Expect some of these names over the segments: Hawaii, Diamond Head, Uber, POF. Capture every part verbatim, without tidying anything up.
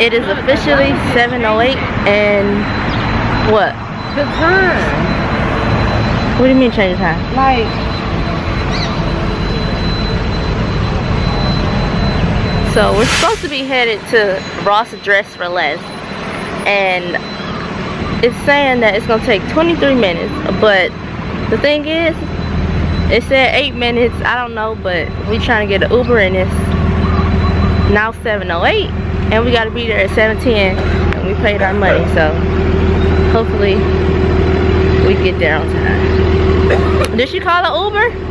It is officially seven oh eight and what? The time. What do you mean change the time? Like so we're supposed to be headed to Ross Dress for Less, and it's saying that it's gonna take twenty-three minutes, but the thing is it said eight minutes, I don't know, but we trying to get an Uber and it's now seven oh eight and we gotta be there at seven ten and we paid our money, so hopefully we get there on time. Did she call an Uber?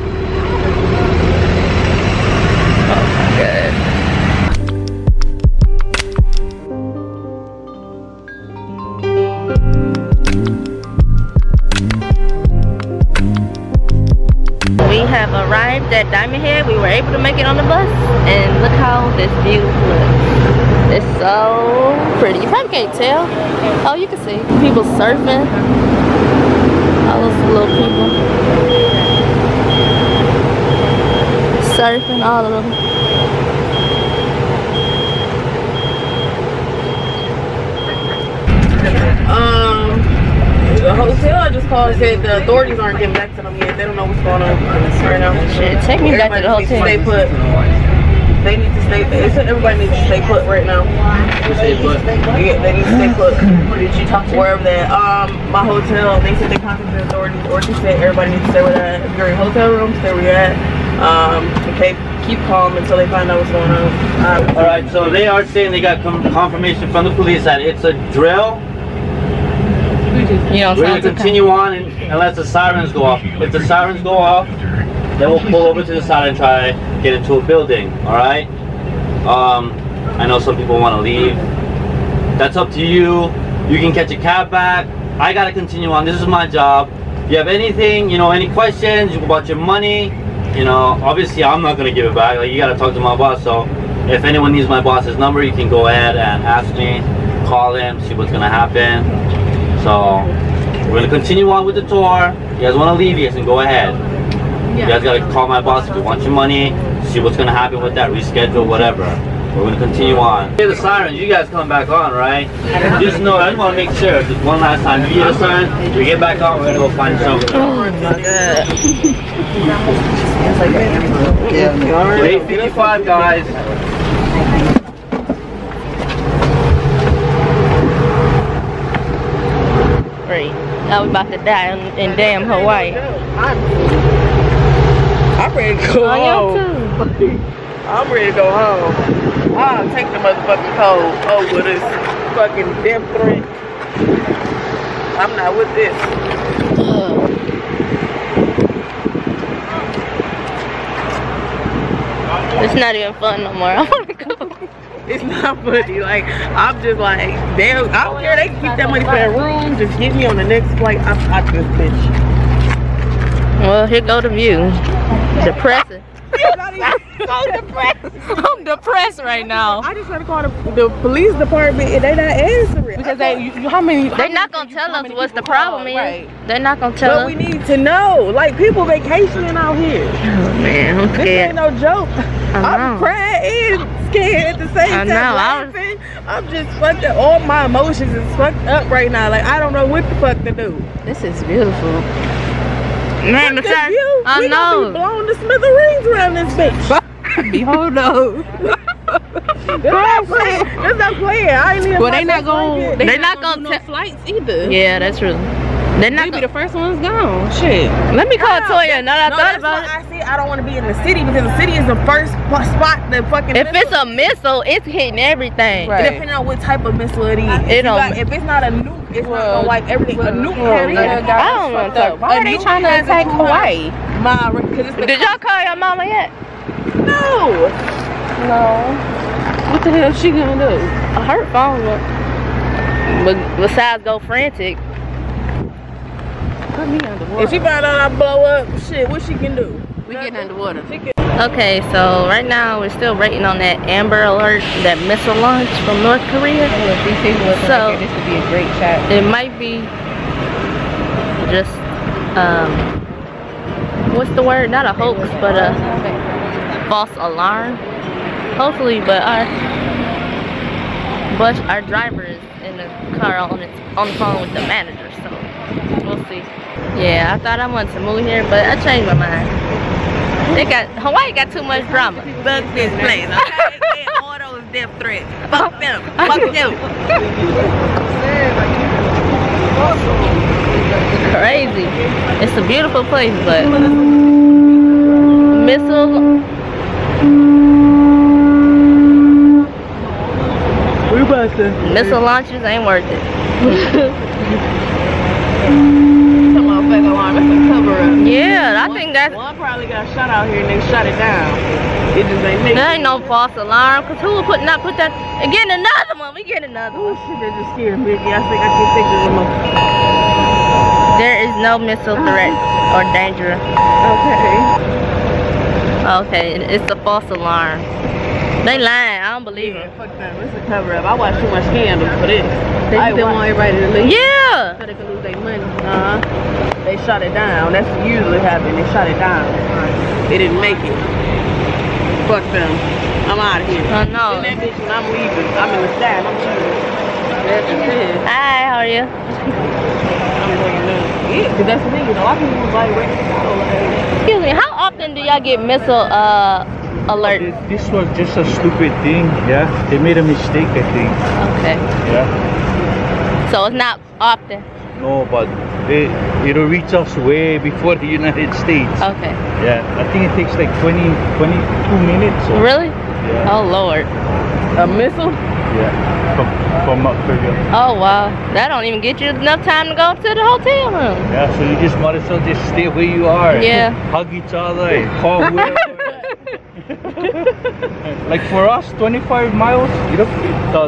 Oh my god. Arrived at Diamond Head. We were able to make it on the bus, and look how this view looks. It's so pretty. You probably can't tell. Oh, you can see people surfing. All those little people surfing, all of them. Um, the hotel I just called said the authorities aren't getting back to them yet. They don't know what's going on right now. Shit, take me everybody back to the hotel. Stay put. They need to stay. They said everybody needs to stay put right now. Stay put. Yeah, they need to stay put. What did you talk to? Wherever that. Um, my hotel. They said they contacted the authorities. Or she said everybody needs to stay where they're at. If you're in a hotel room, stay where you're at. Um, okay, keep calm until they find out what's going on. Um, All right. So they are saying they got confirmation from the police that it's a drill. You know, we're going to continue okay. on and, unless the sirens go off. If the sirens go off, then we'll pull over to the side and try to get into a building, alright? Um, I know some people want to leave. That's up to you. You can catch a cab back. I got to continue on. This is my job. If you have anything, you know, any questions about your money, you know, obviously I'm not going to give it back. Like, you got to talk to my boss. So if anyone needs my boss's number, you can go ahead and ask me, call him, see what's going to happen. So, we're going to continue on with the tour. You guys want to leave, you guys can go ahead. You guys got to call my boss if you want your money, see what's going to happen with that, reschedule, whatever. We're going to continue on. You hear the sirens, you guys come back on, right? Just know, I just want to make sure, just one last time. You hear the siren, we get back on, we're going to go find something. eight fifty-five, guys. I was about to die in, in damn Hawaii. I'm ready to go home. Too. I'm ready to go home. I'll take the motherfucking cold over this fucking death threat. I'm not with this. Ugh. It's not even fun no more. I want to go. It's not funny. Like, I'm just like, damn, I don't care. They can keep that money for their room. Just get me on the next flight. I'm out this bitch. Well, here go the view. Depressing. So depressed. I'm depressed right now. I just try to call the, the police department and they not answering. Because they, you, how many? They're not gonna tell us what's the problem is. Right. They're not gonna tell us. But we need to know. Like, people vacationing out here. Oh man, I'm scared. This ain't no joke. I'm crying and scared at the same time. Laughing. I'm just fucked up. All my emotions is fucked up right now. Like, I don't know what the fuck to do. This is beautiful. Man, the view. I we know. We blown the smithereens around this bitch. Behold up. They're not playing. They're not playing. I ain't even. Well, they not going. They, they not going to no flights either. Yeah, that's true. They're not. Maybe the first one's gone. Shit. Let me call no, Toya. Now that no, I thought about it. I see. I don't want to be in the city because the city is the first spot that fucking. If missile. It's a missile, it's hitting everything. Right. It depending on what type of missile it is. It don't. Got, if it's not a nuke, it's well, not gonna like everything. Well, a nuke well, yeah, I don't know. Why are they trying to attack Hawaii? My. Did y'all call your mama yet? No! No. What the hell is she gonna do? Her phone will, besides go frantic. Put me underwater. If she find out I blow up, shit, what she can do? We getting underwater. Okay, so right now we're still waiting on that Amber Alert, that missile launch from North Korea. So, this would be a great shot. It might be just, um, what's the word? Not a hoax, but a false alarm, hopefully, but our but our driver is in the car on its on the phone with the manager, so we'll see. Yeah, I thought I wanted to move here, but I changed my mind. They got Hawaii got too much drama. Fuck this place. Okay? They had all those death threats. Fuck them. Fuck them. Crazy. It's a beautiful place, but missile. Missile launchers ain't worth it. Come on, fake alarm. It's a cover up. Yeah, one, I think that's. One probably got shot out here and they shot it down. It just ain't making. There ain't no false alarm, cause who would put not put that? And get another one. We get another. Oh shit, that just scared me. I think I can take this one more. There is no missile threat or danger. Okay. Okay, it's a false alarm. They lying, I don't believe it. Yeah, fuck that, it's a cover up. I watch too much scandals for this. They still want everybody to leave. Yeah! So they can lose their money. Uh huh. They shot it down. That's what usually happens. They shot it down. They didn't make it. Fuck them. I'm out of here. I know. That bitch and I'm leaving. I'm in the side. I'm chilling. That's what it is. Hi, how are you? I'm going to yeah, because that's the thing, you know. I can move like right. Excuse me, how often do y'all get missile, uh, alert. This was just a stupid thing, yeah. They made a mistake, I think. Okay. Yeah. So it's not often. No, but they it'll reach us way before the United States. Okay. Yeah. I think it takes like twenty, twenty-two minutes. Or, really? Yeah. Oh Lord. A missile? Yeah. From from up to you. Oh wow. That don't even get you enough time to go to the hotel room. Yeah. So you just might as well just stay where you are. Yeah. Hug each other and call whoever. Like for us, twenty-five miles. You know,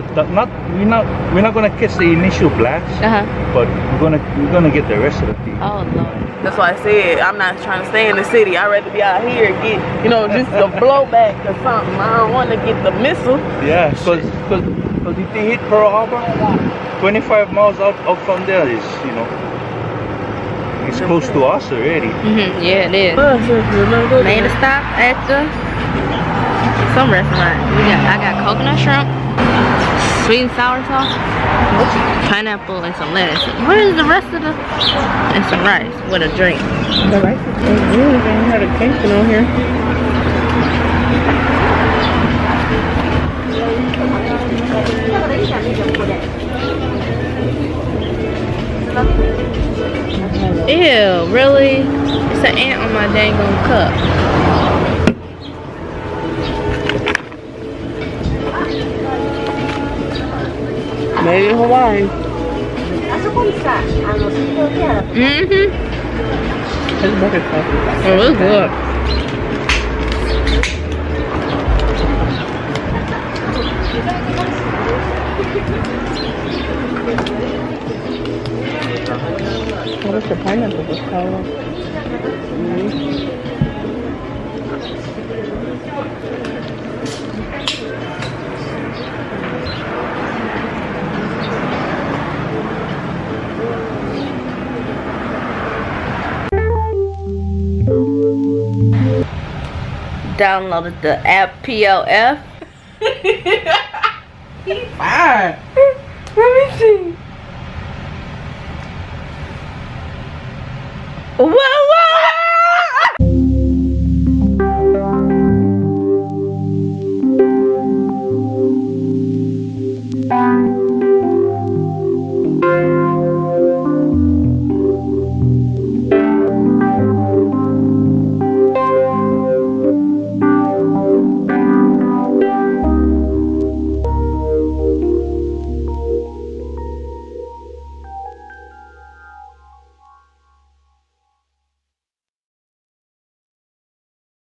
the, the, not we're not we're not gonna catch the initial blast, uh-huh. but we're gonna we're gonna get the rest of the people. Oh no! That's why I said I'm not trying to stay in the city. I'd rather be out here and get you know just the blowback or something. I don't want to get the missile. Yeah, because because if they hit Pearl Harbor, twenty-five miles out up from there is you know. It's close to us already. Mm-hmm. Yeah, it is. Made a stop at the some restaurant. We got I got coconut shrimp, sweet and sour sauce, pineapple, and some lettuce. Where is the rest of the and some rice with a drink? The rice is good. They had a casing on here. Ew, really? It's an ant on my dang old cup. Made in Hawaii. Mm-hmm. Oh, it's good. What is the pineapple this color? Downloaded the app P O F. He's fine. Let me see. Well,